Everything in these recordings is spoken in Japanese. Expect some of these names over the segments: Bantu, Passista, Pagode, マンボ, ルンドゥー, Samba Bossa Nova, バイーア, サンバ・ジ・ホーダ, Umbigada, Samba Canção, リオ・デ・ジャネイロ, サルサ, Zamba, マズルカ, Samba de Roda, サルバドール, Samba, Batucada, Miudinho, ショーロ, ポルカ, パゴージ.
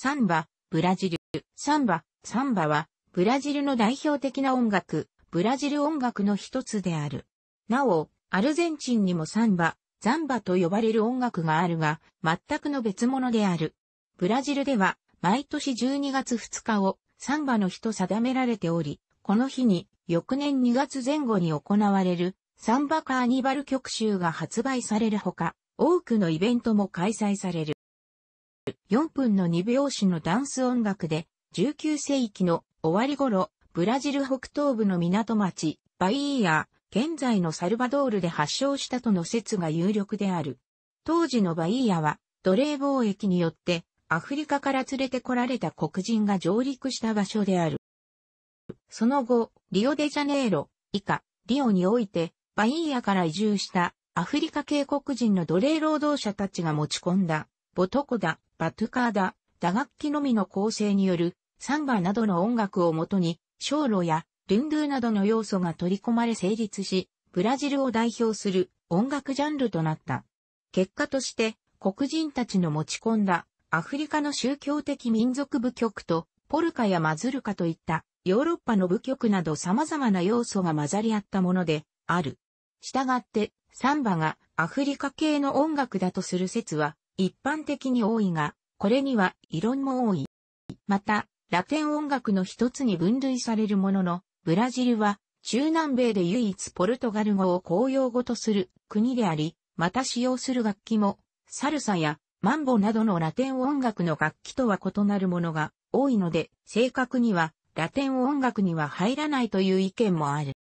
サンバ、ブラジル。サンバは、ブラジルの代表的な音楽、ブラジル音楽の一つである。なお、アルゼンチンにもサンバ、ザンバと呼ばれる音楽があるが、全くの別物である。ブラジルでは、毎年12月2日をサンバの日と定められており、この日に、翌年2月前後に行われる、サンバカーニバル曲集が発売されるほか、多くのイベントも開催される。4分の2拍子のダンス音楽で、19世紀の終わり頃、ブラジル北東部の港町、バイーア、現在のサルバドールで発祥したとの説が有力である。当時のバイーアは、奴隷貿易によって、アフリカから連れてこられた黒人が上陸した場所である。その後、リオデジャネイロ、以下、リオにおいて、バイーアから移住したアフリカ系黒人の奴隷労働者たちが持ち込んだボトコダ、バトゥカーダ、打楽器のみの構成によるサンバなどの音楽をもとにショーロやルンドゥなどの要素が取り込まれ成立し、ブラジルを代表する音楽ジャンルとなった。結果として黒人たちの持ち込んだアフリカの宗教的民族舞曲とポルカやマズルカといったヨーロッパの舞曲など様々な要素が混ざり合ったものである。したがって、サンバがアフリカ系の音楽だとする説は一般的に多いが、これには異論も多い。また、ラテン音楽の一つに分類されるものの、ブラジルは中南米で唯一ポルトガル語を公用語とする国であり、また使用する楽器も、サルサやマンボなどのラテン音楽の楽器とは異なるものが多いので、正確にはラテン音楽には入らないという意見もある。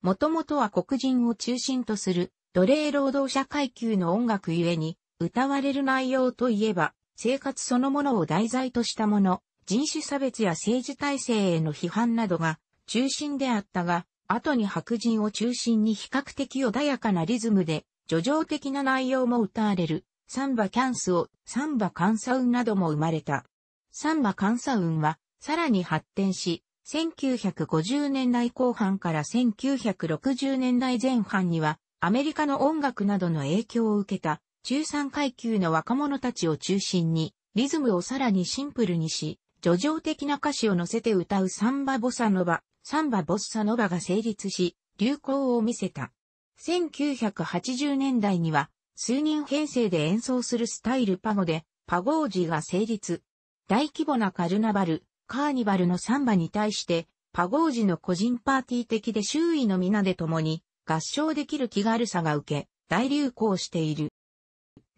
もともとは黒人を中心とする奴隷労働者階級の音楽ゆえに歌われる内容といえば生活そのものを題材としたもの、人種差別や政治体制への批判などが中心であったが、後に白人を中心に比較的穏やかなリズムで叙情的な内容も歌われるサンバキャンスオ、サンバカンサウンなども生まれた。サンバカンサウンはさらに発展し、1950年代後半から1960年代前半にはアメリカの音楽などの影響を受けた中産階級の若者たちを中心にリズムをさらにシンプルにし、叙情的な歌詞を乗せて歌うサンバボッサノバが成立し、流行を見せた。1980年代には数人編成で演奏するスタイルパゴでパゴージが成立。大規模なカーニバルのサンバに対して、パゴージの個人パーティー的で周囲の皆で共に合唱できる気軽さが受け、大流行している。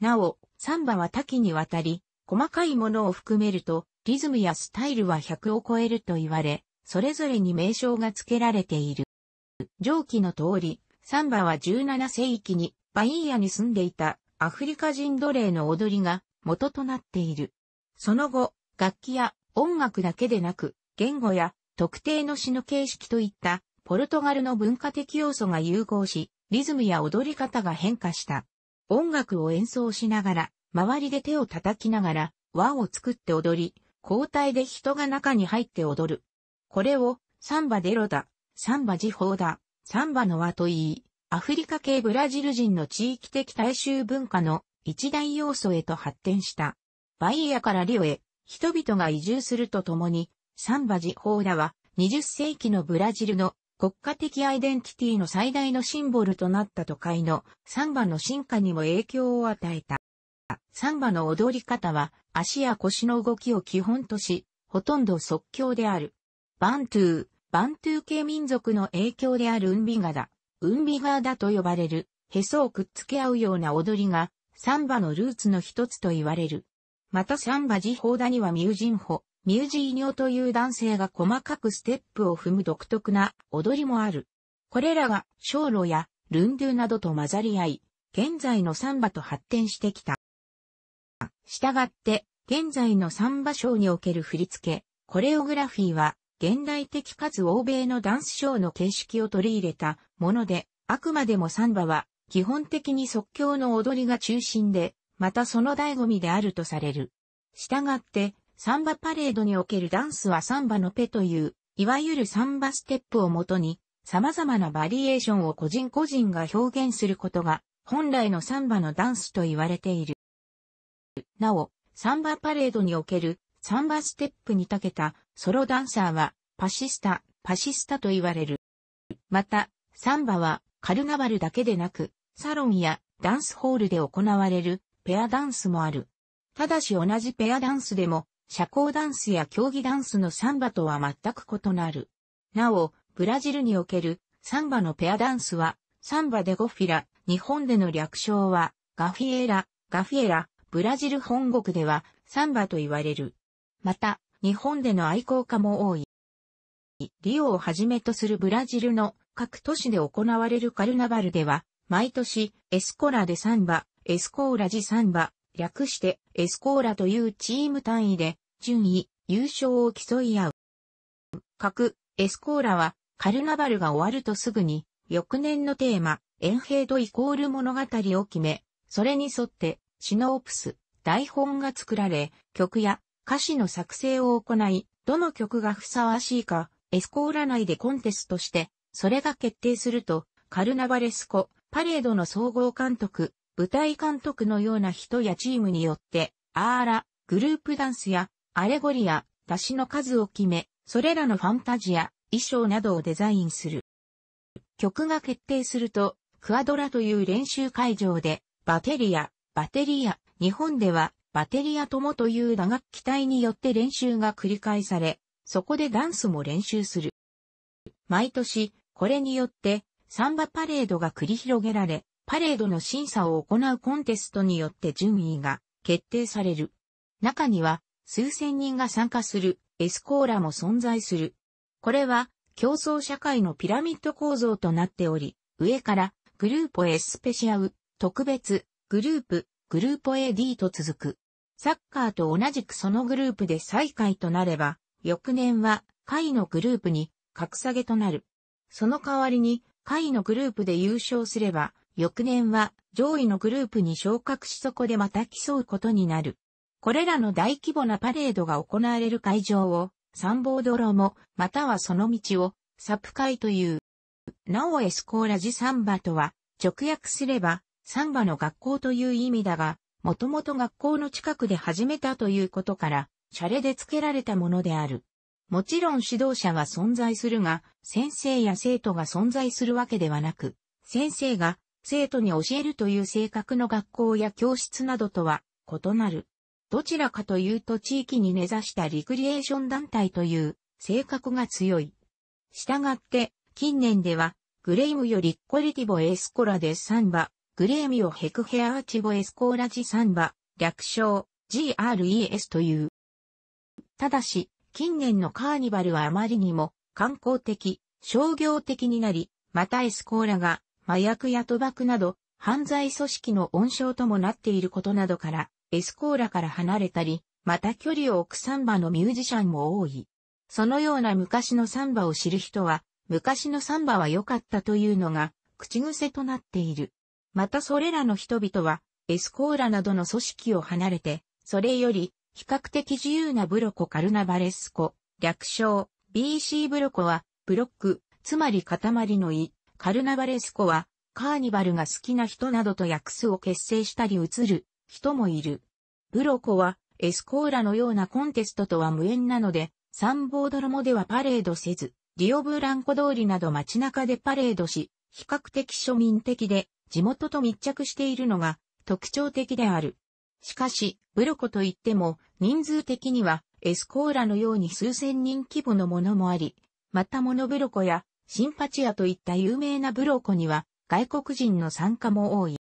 なお、サンバは多岐にわたり、細かいものを含めると、リズムやスタイルは100を超えると言われ、それぞれに名称が付けられている。上記の通り、サンバは17世紀にバイーアに住んでいたアフリカ人奴隷の踊りが元となっている。その後、楽器や音楽だけでなく、言語や特定の詩の形式といったポルトガルの文化的要素が融合し、リズムや踊り方が変化した。音楽を演奏しながら、周りで手を叩きながら輪を作って踊り、交代で人が中に入って踊る。これをサンバデロだ、サンバ時報だ、サンバの輪と言い、アフリカ系ブラジル人の地域的大衆文化の一大要素へと発展した。バイーアからリオへ、人々が移住するとともに、サンバ時報だは20世紀のブラジルの国家的アイデンティティの最大のシンボルとなった都会のサンバの進化にも影響を与えた。サンバの踊り方は足や腰の動きを基本とし、ほとんど即興である。バントゥー系民族の影響であるウンビガーダと呼ばれる、へそをくっつけ合うような踊りがサンバのルーツの一つと言われる。またサンバ時報だにはミュージーニョという男性が細かくステップを踏む独特な踊りもある。これらがショーロやルンドゥなどと混ざり合い、現在のサンバと発展してきた。したがって、現在のサンバショーにおける振り付け、コレオグラフィーは現代的かつ欧米のダンスショーの形式を取り入れたもので、あくまでもサンバは基本的に即興の踊りが中心で、またその醍醐味であるとされる。したがって、サンバパレードにおけるダンスはサンバのペという、いわゆるサンバステップをもとに、様々なバリエーションを個人個人が表現することが、本来のサンバのダンスと言われている。なお、サンバパレードにおけるサンバステップに長けたソロダンサーはパシスタと言われる。また、サンバはカルナバルだけでなく、サロンやダンスホールで行われるペアダンスもある。ただし同じペアダンスでも、社交ダンスや競技ダンスのサンバとは全く異なる。なお、ブラジルにおけるサンバのペアダンスは、サンバでゴフィラ、日本での略称は、ガフィエラ、ブラジル本国ではサンバと言われる。また、日本での愛好家も多い。リオをはじめとするブラジルの各都市で行われるカルナバルでは、毎年、エスコラ・デ・サンバ、エスコーラ・ジ・サンバ、略してエスコーラというチーム単位で、順位、優勝を競い合う。各エスコーラは、カルナバルが終わるとすぐに、翌年のテーマ、エンヘイド=物語を決め、それに沿って、シノープス、台本が作られ、曲や歌詞の作成を行い、どの曲がふさわしいか、エスコーラ内でコンテストして、それが決定すると、カルナバレスコ、パレードの総合監督、舞台監督のような人やチームによって、アーラ、グループダンスや、アレゴリア、出しの数を決め、それらのファンタジア、衣装などをデザインする。曲が決定すると、クアドラという練習会場で、バテリア、日本では、バテリア友という打楽器隊によって練習が繰り返され、そこでダンスも練習する。毎年、これによって、サンバパレードが繰り広げられ、パレードの審査を行うコンテストによって順位が決定される。中には、数千人が参加する、エスコーラも存在する。これは、競争社会のピラミッド構造となっており、上から、グルーポエスペシャウ、特別、グルーポエD と続く。サッカーと同じくそのグループで最下位となれば、翌年は下位のグループに格下げとなる。その代わりに下位のグループで優勝すれば、翌年は上位のグループに昇格しそこでまた競うことになる。これらの大規模なパレードが行われる会場を、サンボードロも、またはその道を、サプ会という。なおエスコーラ・ジ・サンバとは、直訳すれば、サンバの学校という意味だが、もともと学校の近くで始めたということから、シャレで付けられたものである。もちろん指導者は存在するが、先生や生徒が存在するわけではなく、先生が生徒に教えるという性格の学校や教室などとは異なる。どちらかというと地域に根ざしたリクリエーション団体という性格が強い。したがって、近年では、グレイムよりコリティボエスコラデサンバ、グレーミオヘクヘアーチボエスコーラジサンバ、略称 GRES という。ただし、近年のカーニバルはあまりにも観光的、商業的になり、またエスコーラが麻薬や賭博など犯罪組織の温床ともなっていることなどから、エスコーラから離れたり、また距離を置くサンバのミュージシャンも多い。そのような昔のサンバを知る人は、昔のサンバは良かったというのが口癖となっている。またそれらの人々はエスコーラなどの組織を離れて、それより比較的自由なブロコカルナバレスコ、略称 BC ブロコはブロック、つまり塊の意、カルナバレスコはカーニバルが好きな人などと訳すを結成したり移る人もいる。ブロコはエスコーラのようなコンテストとは無縁なので、サンボードロモではパレードせず、リオブランコ通りなど街中でパレードし、比較的庶民的で地元と密着しているのが特徴的である。しかし、ブロコといっても人数的にはエスコーラのように数千人規模のものもあり、またモノブロコやシンパチアといった有名なブロコには外国人の参加も多い。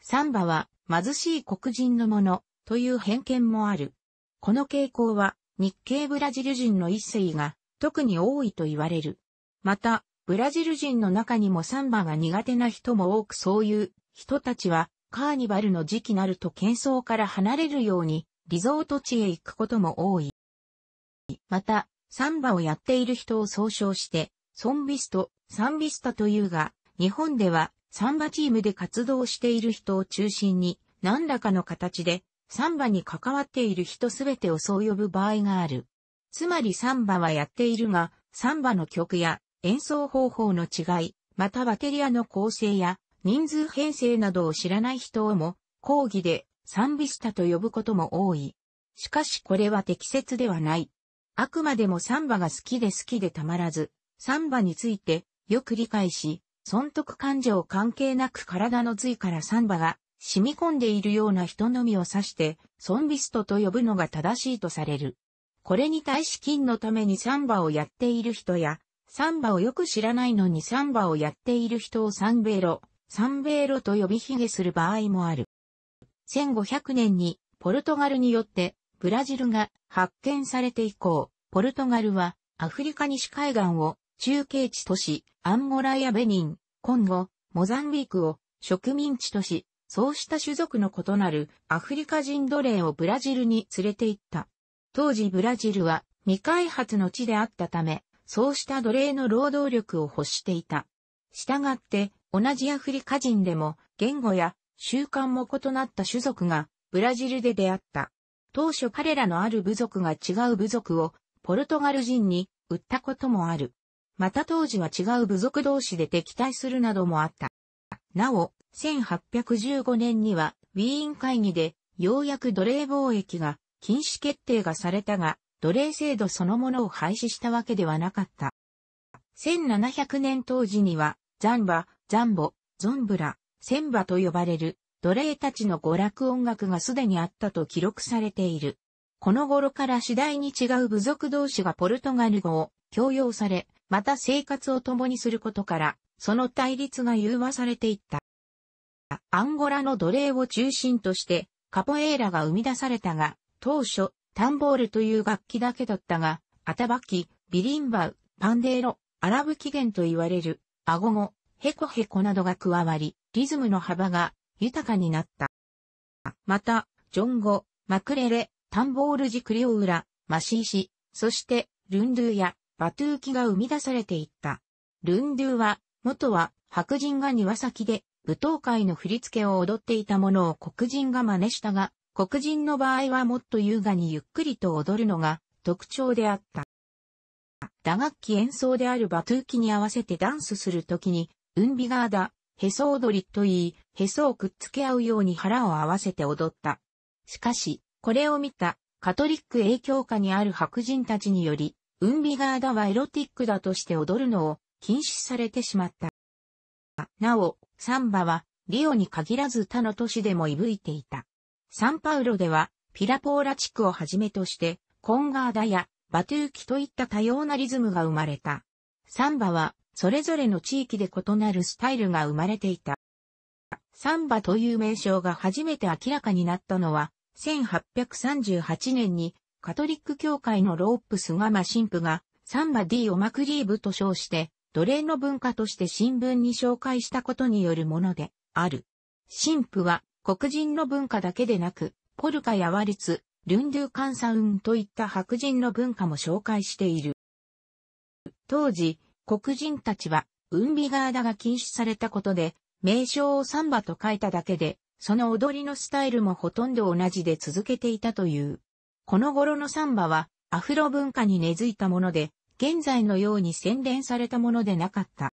サンバは貧しい黒人のものという偏見もある。この傾向は日系ブラジル人の一世が特に多いと言われる。また、ブラジル人の中にもサンバが苦手な人も多く、そういう人たちはカーニバルの時期になると喧騒から離れるようにリゾート地へ行くことも多い。また、サンバをやっている人を総称して、サンビスタというが、日本ではサンバチームで活動している人を中心に何らかの形でサンバに関わっている人すべてをそう呼ぶ場合がある。つまりサンバはやっているが、サンバの曲や演奏方法の違い、またバテリアの構成や人数編成などを知らない人をも、講義でサンビスタと呼ぶことも多い。しかしこれは適切ではない。あくまでもサンバが好きでたまらず、サンバについてよく理解し、損得感情関係なく体の髄からサンバが染み込んでいるような人のみを指して、サンビスタと呼ぶのが正しいとされる。これに対し金のためにサンバをやっている人や、サンバをよく知らないのにサンバをやっている人をサンベーロと呼び卑下する場合もある。1500年にポルトガルによってブラジルが発見されて以降、ポルトガルはアフリカ西海岸を中継地とし、アンゴラやベニン、コンゴ、モザンビークを植民地とし、そうした種族の異なるアフリカ人奴隷をブラジルに連れて行った。当時ブラジルは未開発の地であったため、そうした奴隷の労働力を欲していた。したがって、同じアフリカ人でも言語や習慣も異なった種族がブラジルで出会った。当初彼らのある部族が違う部族をポルトガル人に売ったこともある。また当時は違う部族同士で敵対するなどもあった。なお、1815年にはウィーン会議でようやく奴隷貿易が禁止決定がされたが、奴隷制度そのものを廃止したわけではなかった。1700年当時にはザンバ、ザンボ、ゾンブラ、センバと呼ばれる奴隷たちの娯楽音楽がすでにあったと記録されている。この頃から次第に違う部族同士がポルトガル語を強要され、また生活を共にすることから、その対立が融和されていった。アンゴラの奴隷を中心としてカポエーラが生み出されたが、当初タンボールという楽器だけだったが、アタバキ、ビリンバウ、パンデーロ、アラブ起源と言われる顎語、ヘコヘコなどが加わり、リズムの幅が豊かになった。また、ジョンゴ、マクレレ、タンボールジクリオーラ、マシーシ、そして、ルンドゥやバトゥーキが生み出されていった。ルンドゥは、元は白人が庭先で舞踏会の振り付けを踊っていたものを黒人が真似したが、黒人の場合はもっと優雅にゆっくりと踊るのが特徴であった。打楽器演奏であるバトゥーキに合わせてダンスするときに、ウンビガーダ、へそ踊りと言い、へそをくっつけ合うように腹を合わせて踊った。しかし、これを見たカトリック影響下にある白人たちにより、ウンビガーダはエロティックだとして踊るのを禁止されてしまった。なお、サンバはリオに限らず他の都市でも息吹いていた。サンパウロではピラポーラ地区をはじめとして、コンガーダやバトゥーキといった多様なリズムが生まれた。サンバは、それぞれの地域で異なるスタイルが生まれていた。サンバという名称が初めて明らかになったのは、1838年にカトリック教会のロープスガマ神父がサンバディオマクリーブと称して、奴隷の文化として新聞に紹介したことによるものである。神父は黒人の文化だけでなく、ポルカやワルツ、ルンドゥカンサウンといった白人の文化も紹介している。当時、黒人たちは、ウンビガーダが禁止されたことで、名称をサンバと変えただけで、その踊りのスタイルもほとんど同じで続けていたという。この頃のサンバは、アフロ文化に根付いたもので、現在のように洗練されたものでなかった。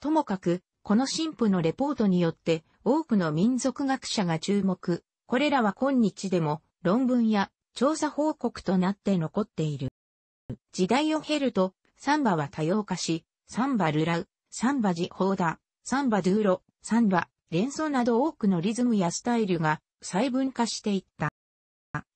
ともかく、この神父のレポートによって、多くの民族学者が注目。これらは今日でも、論文や調査報告となって残っている。時代を経ると、サンバは多様化し、サンバルラウ、サンバジホーダ、サンバドゥーロ、サンバ、連想など多くのリズムやスタイルが細分化していった。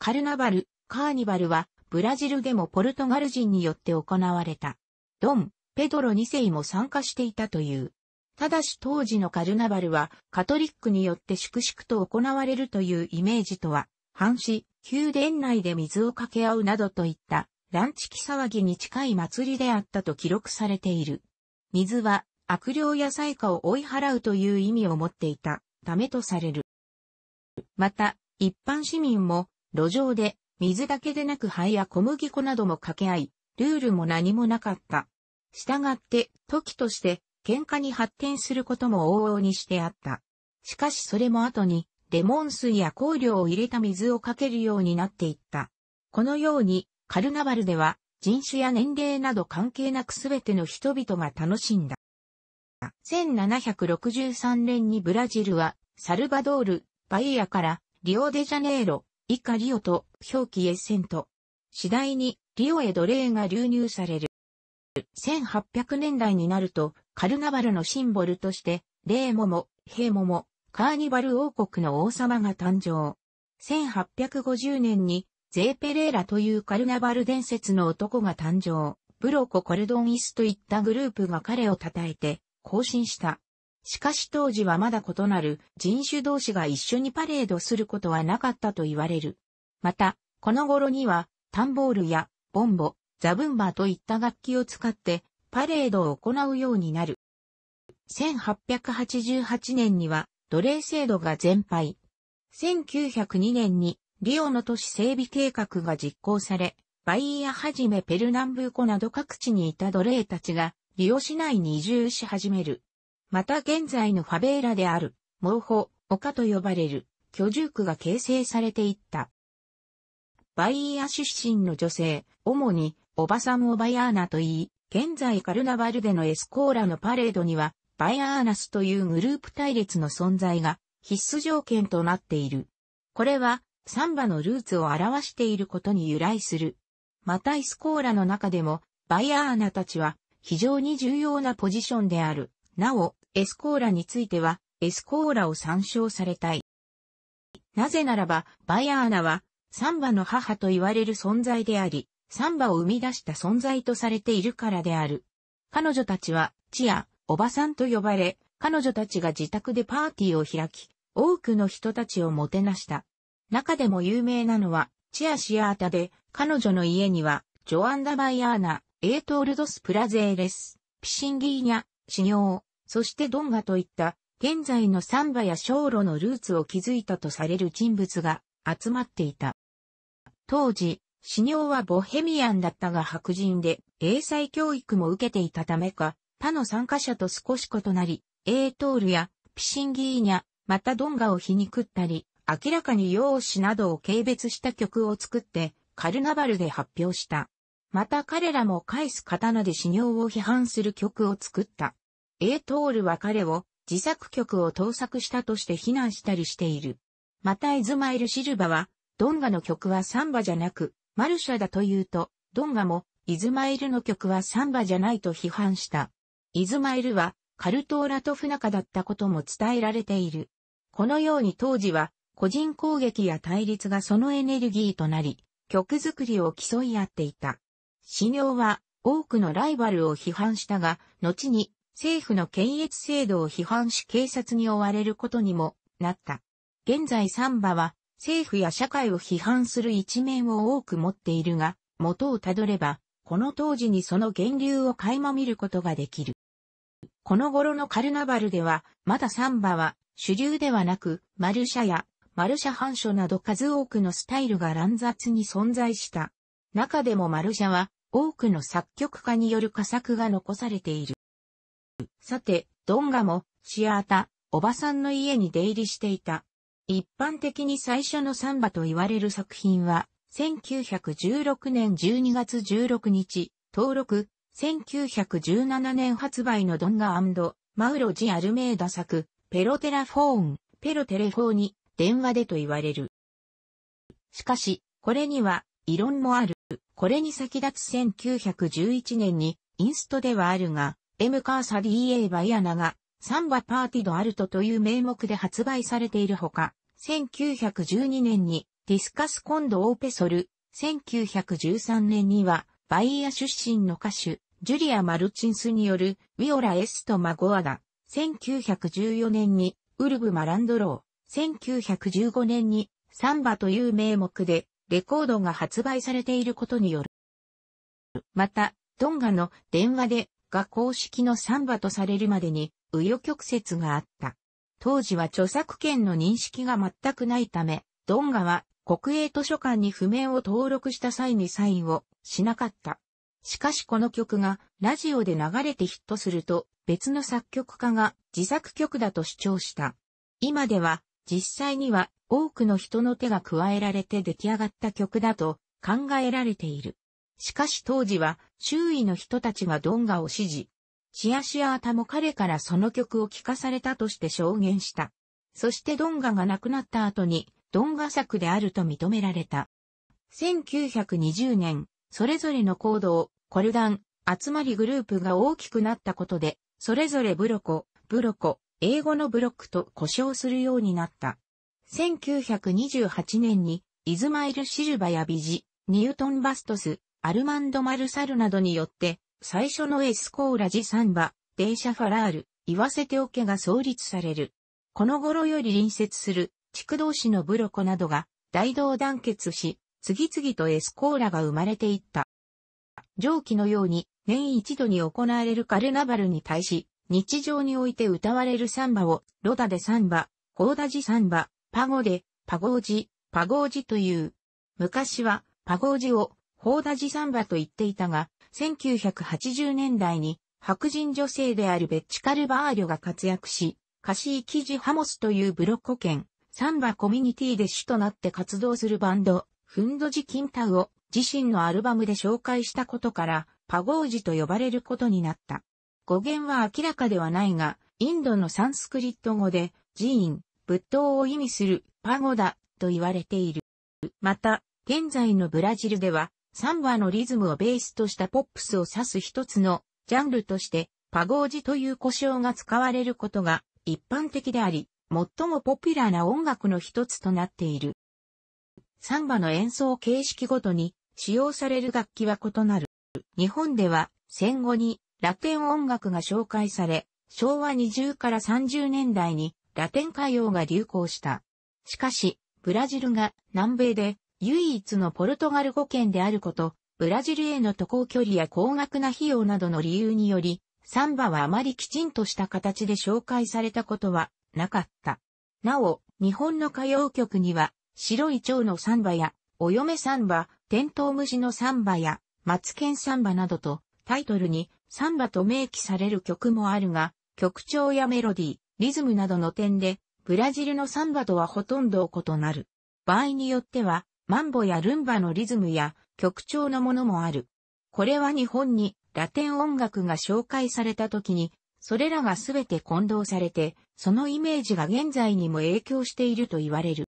カーニバルはブラジルでもポルトガル人によって行われた。ドン・ペドロ2世も参加していたという。ただし当時のカルナバルはカトリックによって粛々と行われるというイメージとは反し、宮殿内で水をかけ合うなどといった。乱痴気騒ぎに近い祭りであったと記録されている。水は悪霊や災禍を追い払うという意味を持っていたためとされる。また、一般市民も路上で水だけでなく灰や小麦粉なども掛け合い、ルールも何もなかった。したがって、時として喧嘩に発展することも往々にしてあった。しかしそれも後に、レモン水や香料を入れた水をかけるようになっていった。このように、カルナバルでは人種や年齢など関係なくすべての人々が楽しんだ。1763年にブラジルはサルバドール、バイアからリオデジャネイロ、以下リオと表記エッセント。次第にリオへ奴隷が流入される。1800年代になると、カルナバルのシンボルとして、レーモも、ヘーモも、カーニバル王国の王様が誕生。1850年に、ゼーペレーラというカルナバル伝説の男が誕生。ブロコ・コルドンイスといったグループが彼を称えて、行進した。しかし当時はまだ異なる人種同士が一緒にパレードすることはなかったと言われる。また、この頃には、タンボールや、ボンボ、ザブンバーといった楽器を使って、パレードを行うようになる。1888年には、奴隷制度が全廃。1902年に、リオの都市整備計画が実行され、バイーアはじめペルナンブーコなど各地にいた奴隷たちが、リオ市内に移住し始める。また現在のファベーラである、毛布、丘と呼ばれる、居住区が形成されていった。バイーア出身の女性、主に、おばさんをバヤーナと言い、現在カルナバルでのエスコーラのパレードには、バヤーナスというグループ隊列の存在が必須条件となっている。これは、サンバのルーツを表していることに由来する。またエスコーラの中でも、バヤーナたちは、非常に重要なポジションである。なお、エスコーラについては、エスコーラを参照されたい。なぜならば、バヤーナは、サンバの母と言われる存在であり、サンバを生み出した存在とされているからである。彼女たちは、チや、おばさんと呼ばれ、彼女たちが自宅でパーティーを開き、多くの人たちをもてなした。中でも有名なのは、チアシアータで、彼女の家には、ジョアンダ・バヤーナ、エートールドス・プラゼーレス、ピシンギーニャ、シニョー、そしてドンガといった、現在のサンバやショーロのルーツを築いたとされる人物が集まっていた。当時、シニョーはボヘミアンだったが白人で、英才教育も受けていたためか、他の参加者と少し異なり、エートールやピシンギーニャ、またドンガを皮肉ったり、明らかに容姿などを軽蔑した曲を作って、カルナバルで発表した。また彼らも返す刀でシニョーを批判する曲を作った。エートールは彼を自作曲を盗作したとして非難したりしている。またイズマイル・シルバは、ドンガの曲はサンバじゃなく、マルシャだと言うと、ドンガもイズマイルの曲はサンバじゃないと批判した。イズマイルはカルトーラと不仲だったことも伝えられている。このように当時は個人攻撃や対立がそのエネルギーとなり、曲作りを競い合っていた。シニョーは多くのライバルを批判したが、後に政府の検閲制度を批判し警察に追われることにもなった。現在サンバは政府や社会を批判する一面を多く持っているが、元をたどれば、この当時にその源流を垣間見ることができる。この頃のカルナバルでは、まだサンバは主流ではなく、マルシャやマルシャ反射など数多くのスタイルが乱雑に存在した。中でもマルシャは多くの作曲家による佳作が残されている。さて、ドンガも、シアータ、おばさんの家に出入りしていた。一般的に最初のサンバと言われる作品は、1916年12月16日、登録、1917年発売のドンガ&マウロ・ジ・アルメイダ作、ペロテラフォーン、ペロテレフォーに、電話でと言われる。しかし、これには、異論もある。これに先立つ1911年に、インストではあるが、M カーサディーエーバイアナがサンバパーティドアルトという名目で発売されているほか、1912年にディスカスコンドオーペソル、1913年にはバイーア出身の歌手、ジュリア・マルチンスによるウィオラ・エスト・マゴアダ、1914年にウルブ・マランドロー、1915年にサンバという名目でレコードが発売されていることによる。また、ドンガの電話でが公式のサンバとされるまでに、紆余曲折があった。当時は著作権の認識が全くないため、ドンガは国営図書館に譜面を登録した際にサインをしなかった。しかしこの曲がラジオで流れてヒットすると、別の作曲家が自作曲だと主張した。今では実際には多くの人の手が加えられて出来上がった曲だと考えられている。しかし当時は周囲の人たちがドンガを支持。チアシアータも彼からその曲を聴かされたとして証言した。そしてドンガが亡くなった後にドンガ作であると認められた。1920年、それぞれの行動、コルダン、集まりグループが大きくなったことで、それぞれブロコ、英語のブロックと呼称するようになった。1928年に、イズマイル・シルバやビジ、ニュートン・バストス、アルマンド・マルサルなどによって、最初のエスコーラジ・サンバ、デーシャ・ファラール、言わせておけが創立される。この頃より隣接する、地区同士のブロコなどが、大同団結し、次々とエスコーラが生まれていった。上記のように、年一度に行われるカルナバルに対し、日常において歌われるサンバを、ロダでサンバ、コーダジサンバ、パゴで、パゴージという。昔は、パゴージを、ホーダジサンバと言っていたが、1980年代に、白人女性であるベッチ・カルバーリョが活躍し、カシーキジ・ハモスというブロッコ圏、サンバコミュニティで主となって活動するバンド、フンドジ・キンタウを、自身のアルバムで紹介したことから、パゴージと呼ばれることになった。語源は明らかではないが、インドのサンスクリット語で、寺院、仏塔を意味するパゴダと言われている。また、現在のブラジルでは、サンバのリズムをベースとしたポップスを指す一つのジャンルとして、パゴージという呼称が使われることが一般的であり、最もポピュラーな音楽の一つとなっている。サンバの演奏形式ごとに、使用される楽器は異なる。日本では戦後にラテン音楽が紹介され、昭和20から30年代にラテン歌謡が流行した。しかし、ブラジルが南米で唯一のポルトガル語圏であること、ブラジルへの渡航距離や高額な費用などの理由により、サンバはあまりきちんとした形で紹介されたことはなかった。なお、日本の歌謡曲には、白い蝶のサンバや、お嫁サンバ、テントウムシのサンバや、マツケンサンバなどとタイトルにサンバと明記される曲もあるが、曲調やメロディー、リズムなどの点で、ブラジルのサンバとはほとんど異なる。場合によっては、マンボやルンバのリズムや曲調のものもある。これは日本にラテン音楽が紹介された時に、それらがすべて混同されて、そのイメージが現在にも影響していると言われる。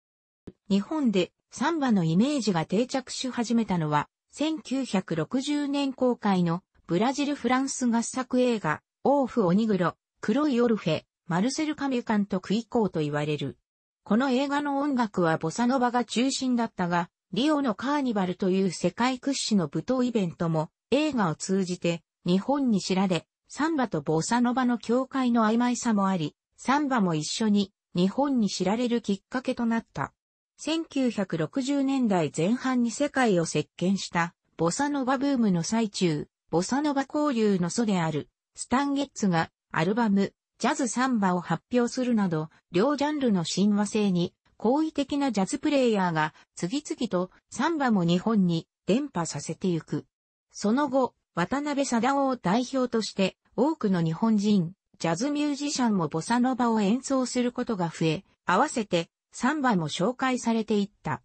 日本で、サンバのイメージが定着し始めたのは、1960年公開のブラジル・フランス合作映画、オーフ・オニグロ、黒いオルフェ、マルセル・カミュ監督以降と言われる。この映画の音楽はボサノバが中心だったが、リオのカーニバルという世界屈指の舞踏イベントも映画を通じて日本に知られ、サンバとボサノバの境界の曖昧さもあり、サンバも一緒に日本に知られるきっかけとなった。1960年代前半に世界を席巻したボサノバブームの最中、ボサノバ交流の祖であるスタン・ゲッツがアルバムジャズ・サンバを発表するなど、両ジャンルの親和性に好意的なジャズプレイヤーが次々とサンバも日本に伝播させてゆく。その後、渡辺貞夫を代表として多くの日本人、ジャズミュージシャンもボサノバを演奏することが増え、合わせてサンバも紹介されていった。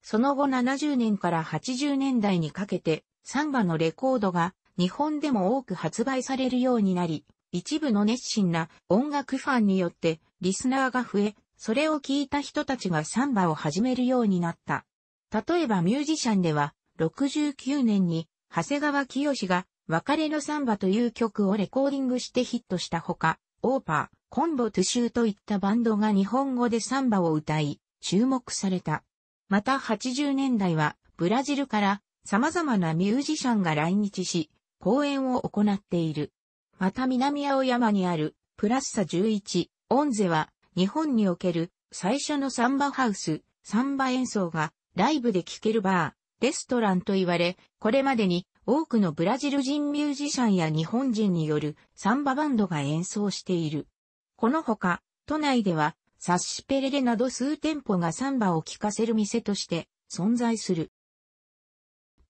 その後70年から80年代にかけて、サンバのレコードが日本でも多く発売されるようになり、一部の熱心な音楽ファンによってリスナーが増え、それを聞いた人たちがサンバを始めるようになった。例えばミュージシャンでは、69年に長谷川清が別れのサンバという曲をレコーディングしてヒットしたほか、オーパー、コンボトゥシューといったバンドが日本語でサンバを歌い、注目された。また80年代は、ブラジルから様々なミュージシャンが来日し、公演を行っている。また南青山にある、プラッサ11、オンゼは、日本における最初のサンバハウス、サンバ演奏がライブで聴けるバー、レストランと言われ、これまでに多くのブラジル人ミュージシャンや日本人によるサンババンドが演奏している。このほか、都内では、サッシペレレなど数店舗がサンバを聴かせる店として存在する。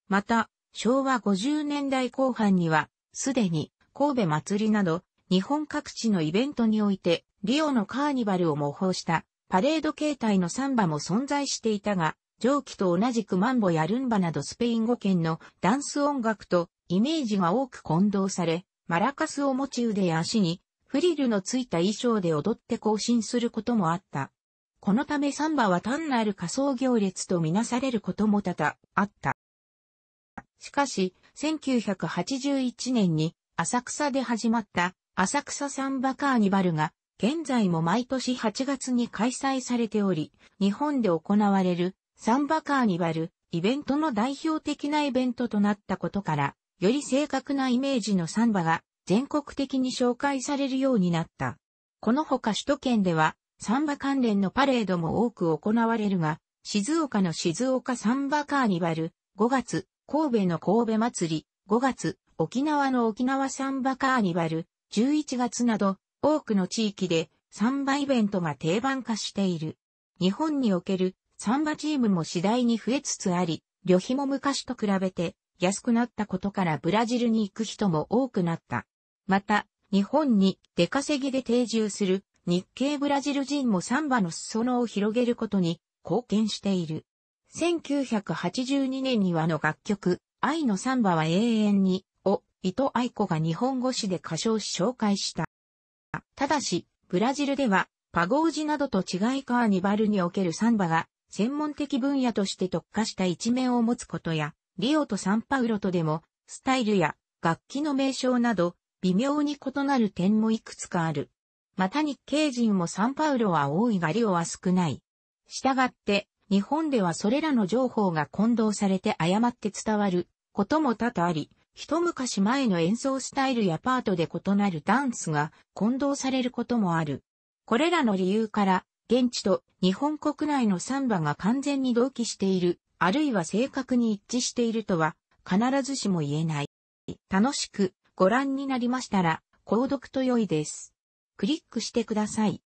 また、昭和50年代後半には、すでに神戸祭りなど、日本各地のイベントにおいて、リオのカーニバルを模倣したパレード形態のサンバも存在していたが、上記と同じくマンボやルンバなどスペイン語圏のダンス音楽とイメージが多く混同され、マラカスを持ち腕や足に、フリルのついた衣装で踊って行進することもあった。このためサンバは単なる仮装行列とみなされることも多々あった。しかし、1981年に浅草で始まった浅草サンバカーニバルが現在も毎年8月に開催されており、日本で行われるサンバカーニバルイベントの代表的なイベントとなったことから、より正確なイメージのサンバが全国的に紹介されるようになった。このほか首都圏ではサンバ関連のパレードも多く行われるが、静岡の静岡サンバカーニバル5月、神戸の神戸祭り5月、沖縄の沖縄サンバカーニバル11月など多くの地域でサンバイベントが定番化している。日本におけるサンバチームも次第に増えつつあり、旅費も昔と比べて安くなったことからブラジルに行く人も多くなった。また、日本に出稼ぎで定住する日系ブラジル人もサンバの裾野を広げることに貢献している。1982年にはの楽曲、愛のサンバは永遠にを伊藤愛子が日本語詞で歌唱し紹介した。ただし、ブラジルではパゴージなどと違いカーニバルにおけるサンバが専門的分野として特化した一面を持つことや、リオとサンパウロとでも、スタイルや楽器の名称など、微妙に異なる点もいくつかある。また日系人もサンパウロは多いがリオは少ない。したがって、日本ではそれらの情報が混同されて誤って伝わることも多々あり、一昔前の演奏スタイルやパートで異なるダンスが混同されることもある。これらの理由から、現地と日本国内のサンバが完全に同期している。あるいは正確に一致しているとは必ずしも言えない。楽しくご覧になりましたら購読と良いです。クリックしてください。